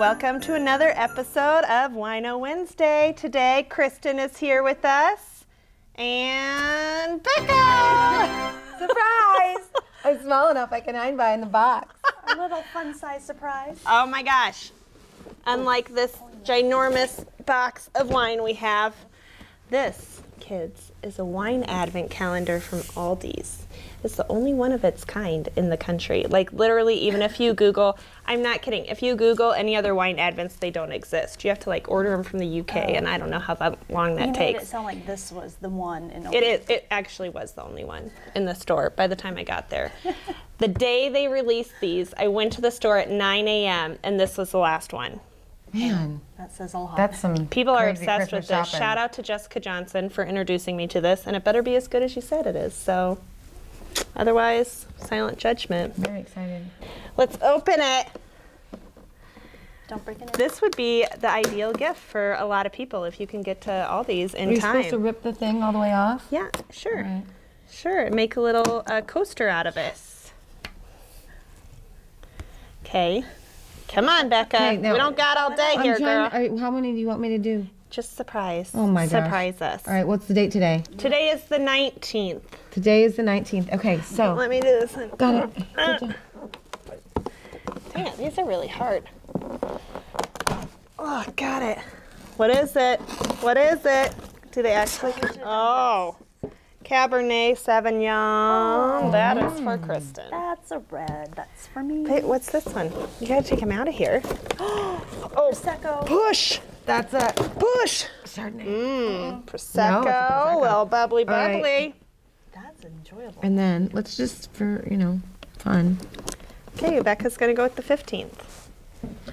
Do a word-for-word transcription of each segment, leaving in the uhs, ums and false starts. Welcome to another episode of Wine-O Wednesday. Today, Kristen is here with us, and Becca! Surprise! I'm small enough I can hide behind the box. A little fun-sized surprise. Oh my gosh. Unlike this ginormous box of wine we have, this, kids, is a wine advent calendar from Aldi's. It's the only one of its kind in the country. Like literally, even if you Google, I'm not kidding, if you Google any other wine advents, they don't exist. You have to like order them from the U K, oh. and I don't know how that long that you takes. You made it sound like this was the one. In it is. It actually was the only one in the store by the time I got there. The day they released these, I went to the store at nine A M and this was the last one. Man, that says a lot. That's some people are obsessed Christmas with this. Shopping. Shout out to Jessica Johnson for introducing me to this, and it better be as good as you said it is. So. Otherwise, silent judgment. Very excited. Let's open it. Don't break it. This would be the ideal gift for a lot of people if you can get to Aldi's in time. Are you supposed to rip the thing all the way off? Yeah, sure. Right. Sure. Make a little uh, coaster out of it. Okay. Come on, Becca. Okay, now, we don't got all day I'm here, trying, girl. Are, how many do you want me to do? Just surprise. Oh my gosh. Surprise us. All right, what's the date today? Today is the nineteenth. Today is the nineteenth. Okay, so. Let me do this one. Got it. Uh, Damn, these are really hard. Oh, got it. What is it? What is it? Do they actually? Oh, Cabernet Sauvignon. Oh. That is for Kristen. That's a red. That's for me. Wait, what's this one? You gotta take him out of here. Oh, Prosecco. Push. That's a push. Chardonnay. Mm, Prosecco. No, Prosecco. Well, bubbly, bubbly. Right. That's enjoyable. And then let's just for you know, fun. Okay, Becca's gonna go with the fifteenth.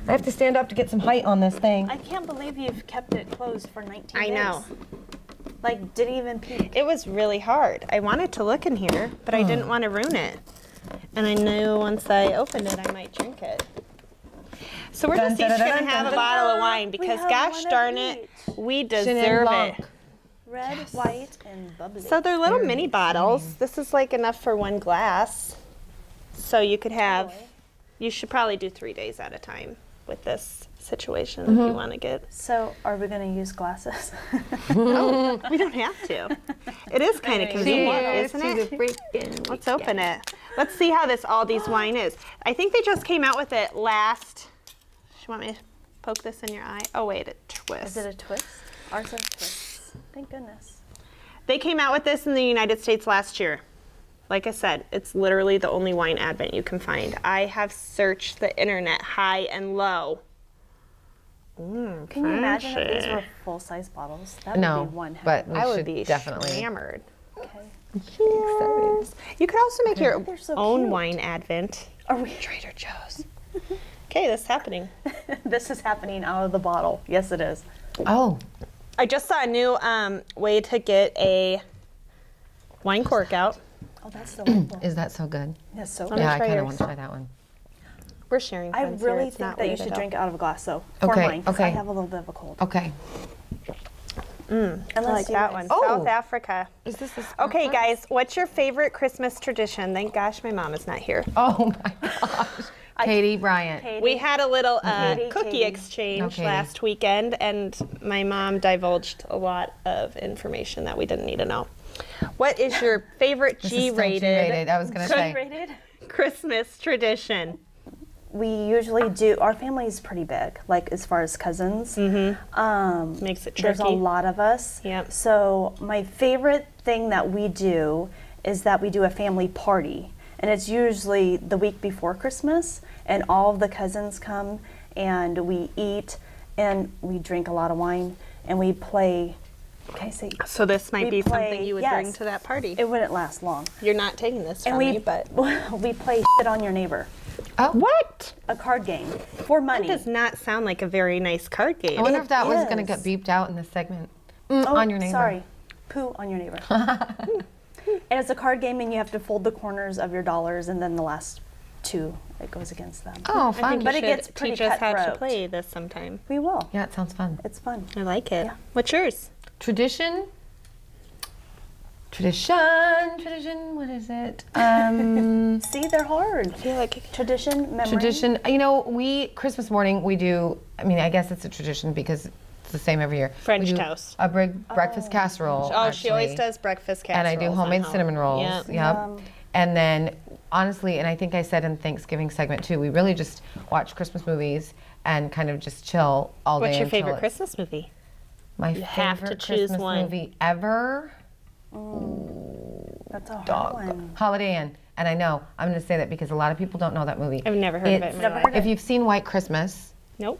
I have to stand up to get some height on this thing. I can't believe you've kept it closed for nineteen I days. I know. Like didn't even peek. It was really hard. I wanted to look in here, but oh. I didn't want to ruin it. And I knew once I opened it, I might drink it. So we're just each going to have a bottle of wine because gosh darn it, we deserve it. Red, white, and bubbly. So they're little mini bottles. This is like enough for one glass. So you could have, you should probably do three days at a time with this situation mm-hmm. if you want to get. So are we going to use glasses? No, we don't have to. It is kind of convenient, isn't it? Let's open it. Let's see how this Aldi's wine is. I think they just came out with it last. You want me to poke this in your eye? Oh wait, it twists. Is it a twist? Ours has twists. Thank goodness. They came out with this in the United States last year. Like I said, it's literally the only wine advent you can find. I have searched the internet high and low. Mm, can you imagine if these were full-size bottles? That would no, be one. But we I would be definitely hammered. Okay. Cheers. You could also make your so own cute. Wine advent. Are we at Trader Joe's? Okay, this is happening. This is happening out of the bottle. Yes, it is. Oh. I just saw a new um, way to get a wine cork out. Oh, that's so wonderful. Is that so good? That's so good. Yeah, I kind of want to try that one. We're sharing I really here. Think that you should drink out of a glass, though. For okay, mine, okay. I have a little bit of a cold. Okay. Mm, I like that one. Oh. South Africa. Is this the okay, one? Guys, what's your favorite Christmas tradition? Thank gosh my mom is not here. Oh, my gosh. Katie Bryant. Katie. We had a little uh, Katie, cookie Katie. exchange no, last weekend, and my mom divulged a lot of information that we didn't need to know. What is your favorite G rated? I was going to say. G rated Christmas tradition. We usually do. Our family is pretty big, like as far as cousins. Mm-hmm. um, Makes it tricky. There's a lot of us. Yep. So my favorite thing that we do is that we do a family party. And it's usually the week before Christmas, and all of the cousins come, and we eat, and we drink a lot of wine, and we play. Can I say? So this might be play, something you would yes, bring to that party. It wouldn't last long. You're not taking this from and we, me, but we play shit on your neighbor. Oh, what? A card game for money. That does not sound like a very nice card game. I wonder it if that is. was going to get beeped out in this segment. Mm, oh, on your neighbor. Sorry, poo on your neighbor. And it's a card game, and you have to fold the corners of your dollars, and then the last two it goes against them. Oh, fun! I think but it gets pretty teach us how to play this sometime. We will. Yeah, it sounds fun. It's fun. I like it. Yeah. What's yours? Tradition. Tradition, tradition, what is it? Um, See, they're hard. I feel like tradition, memory. Tradition, you know, we, Christmas morning, we do, I mean, I guess it's a tradition because it's the same every year. French toast. A big breakfast oh. casserole. Oh, actually. She always does breakfast casserole. And I do homemade uh-huh. cinnamon rolls. Yeah. Yep. Um, and then, honestly, and I think I said in Thanksgiving segment too, we really just watch Christmas movies and kind of just chill all What's day. What's your favorite Christmas movie? My you favorite Christmas one. movie ever? Mm, that's a dog. hard one. Holiday Inn. And I know, I'm going to say that because a lot of people don't know that movie. I've never heard it's, of it in my life. If you've seen White Christmas. Nope.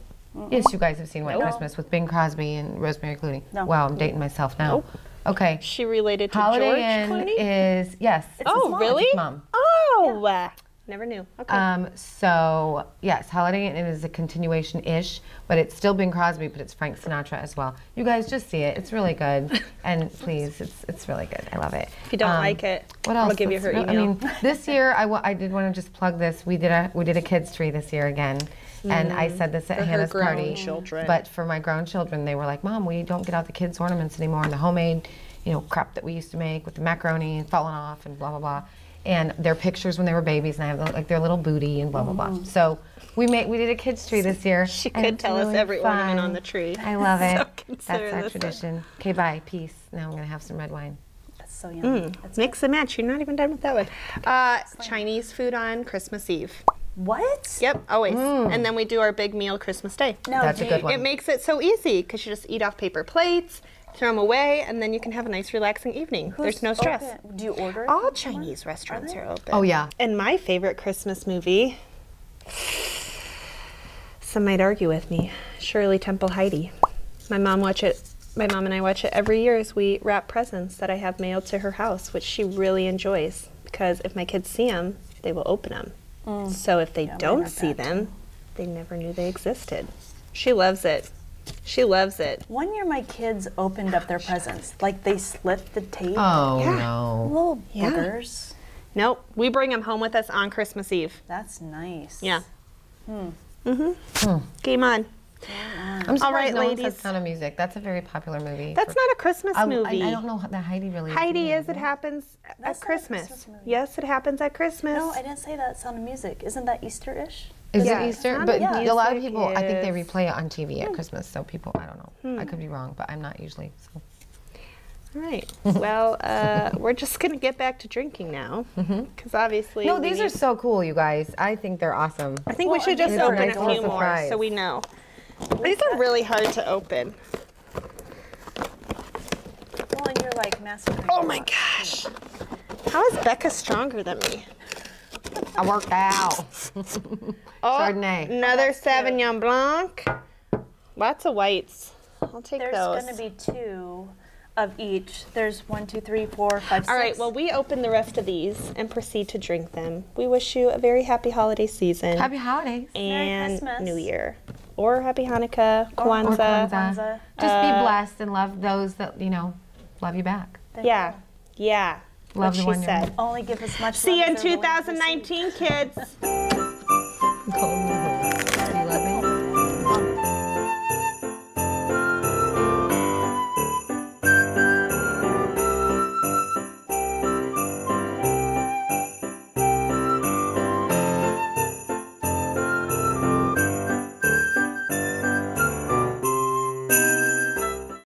Yes, you guys have seen White nope. Christmas with Bing Crosby and Rosemary Clooney. No. Wow, I'm dating myself now. Nope. Okay. She related to Holiday George Inn Clooney? is, yes. It's oh, mom. really? It's mom. Oh, yeah. Never knew. Okay. Um, so, yes, Holiday Inn is a continuation-ish, but it's still Bing Crosby, but it's Frank Sinatra as well. You guys just see it. It's really good. And please, it's it's really good. I love it. If you don't um, like it, what else? I'll give That's you her real, email. I mean, this year, I, I did want to just plug this. We did a, we did a kids' tree this year again. Mm. And I said this at for Hannah's party. Children. But for my grown children, they were like, Mom, we don't get out the kids' ornaments anymore and the homemade, you know, crap that we used to make with the macaroni falling off and blah, blah, blah. And their pictures when they were babies, and I have like their little booty and blah blah blah. So we made we did a kids tree this year. She could tell really us every fun. ornament on the tree. I love it. So that's our tradition. Okay, bye, peace. Now I'm gonna have some red wine. That's so yummy. Mm. That's mix good. and match. You're not even done with that one. Uh, Chinese food on Christmas Eve. What? Yep, always. Mm. And then we do our big meal Christmas Day. No, that's a good one. It makes it so easy because you just eat off paper plates. Throw them away, and then you can have a nice, relaxing evening. Who's There's no stress. Open? Do you order it? All Chinese restaurants are, are open. Oh, yeah. And my favorite Christmas movie, some might argue with me, Shirley Temple, Heidi. My mom watch it. My mom and I watch it every year as we wrap presents that I have mailed to her house, which she really enjoys, because if my kids see them, they will open them. Mm. So if they yeah, don't see that. them, they never knew they existed. She loves it. She loves it. One year my kids opened up their presents. Like they slipped the tape. Oh, yeah. no. Little boogers. Yeah. Nope. We bring them home with us on Christmas Eve. That's nice. Yeah. Hmm. Mm-hmm. Hmm. Game on. Yeah. I'm All right, no ladies. One says Sound of Music. That's a very popular movie. That's for, not a Christmas I, movie. I, I don't know that Heidi really. Heidi is. It happens That's at Christmas. Christmas yes, it happens at Christmas. No, I didn't say that. Sound of Music. Isn't that Easter-ish? Is yeah. it Easter? But yeah. a lot of people, I think they replay it on T V at hmm. Christmas. So people, I don't know. Hmm. I could be wrong, but I'm not usually. So. All right. Well, uh, we're just going to get back to drinking now. Because obviously. No, these are so cool, you guys. I think they're awesome. I think well, we should just open a, nice a few more so we know. These are really hard to open. Well, and you're like massively. Oh my gosh. How is Becca stronger than me? I worked out. Oh, Chardonnay. Another Sauvignon Blanc. Lots of whites. I'll take There's those. There's going to be two of each. There's one, two, three, four, five, six. All right, well, we open the rest of these and proceed to drink them. We wish you a very happy holiday season. Happy holidays. And Merry New Year. Or happy Hanukkah, Kwanzaa. Or Kwanzaa. Uh, Just be blessed and love those that, you know, love you back. Yeah, you. yeah. Love what she said. Only give us much. See you in two thousand nineteen, kids.